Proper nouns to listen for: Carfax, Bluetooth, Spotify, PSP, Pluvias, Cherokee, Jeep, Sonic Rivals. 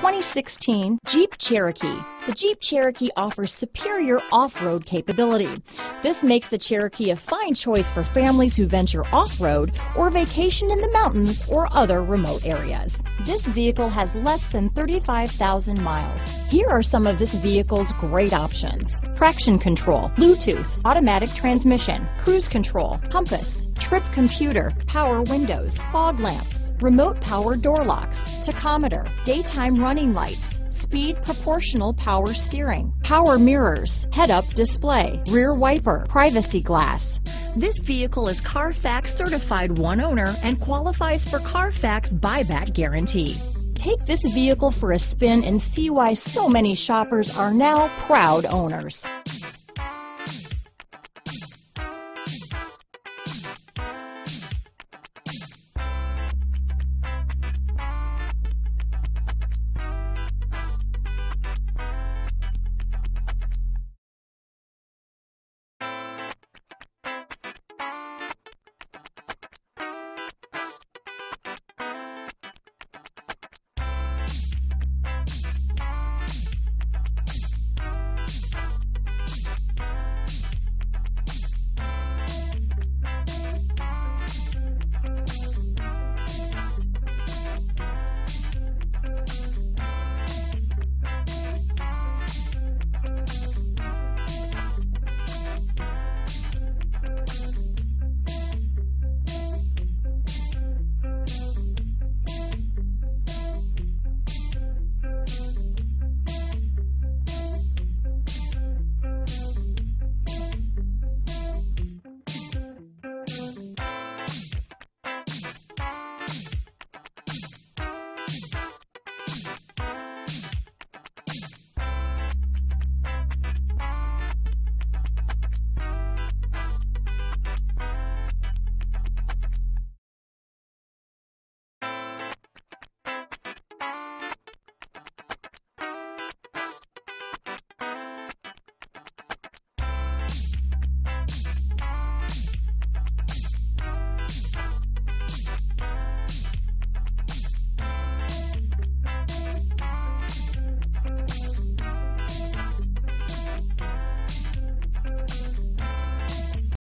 2016 Jeep Cherokee. The Jeep Cherokee offers superior off-road capability. This makes the Cherokee a fine choice for families who venture off-road or vacation in the mountains or other remote areas. This vehicle has less than 35,000 miles. Here are some of this vehicle's great options: traction control, Bluetooth, automatic transmission, cruise control, compass, trip computer, power windows, fog lamps, remote power door locks, tachometer, daytime running lights, speed proportional power steering, power mirrors, head-up display, rear wiper, privacy glass. This vehicle is Carfax certified one owner and qualifies for Carfax buyback guarantee. Take this vehicle for a spin and see why so many shoppers are now proud owners.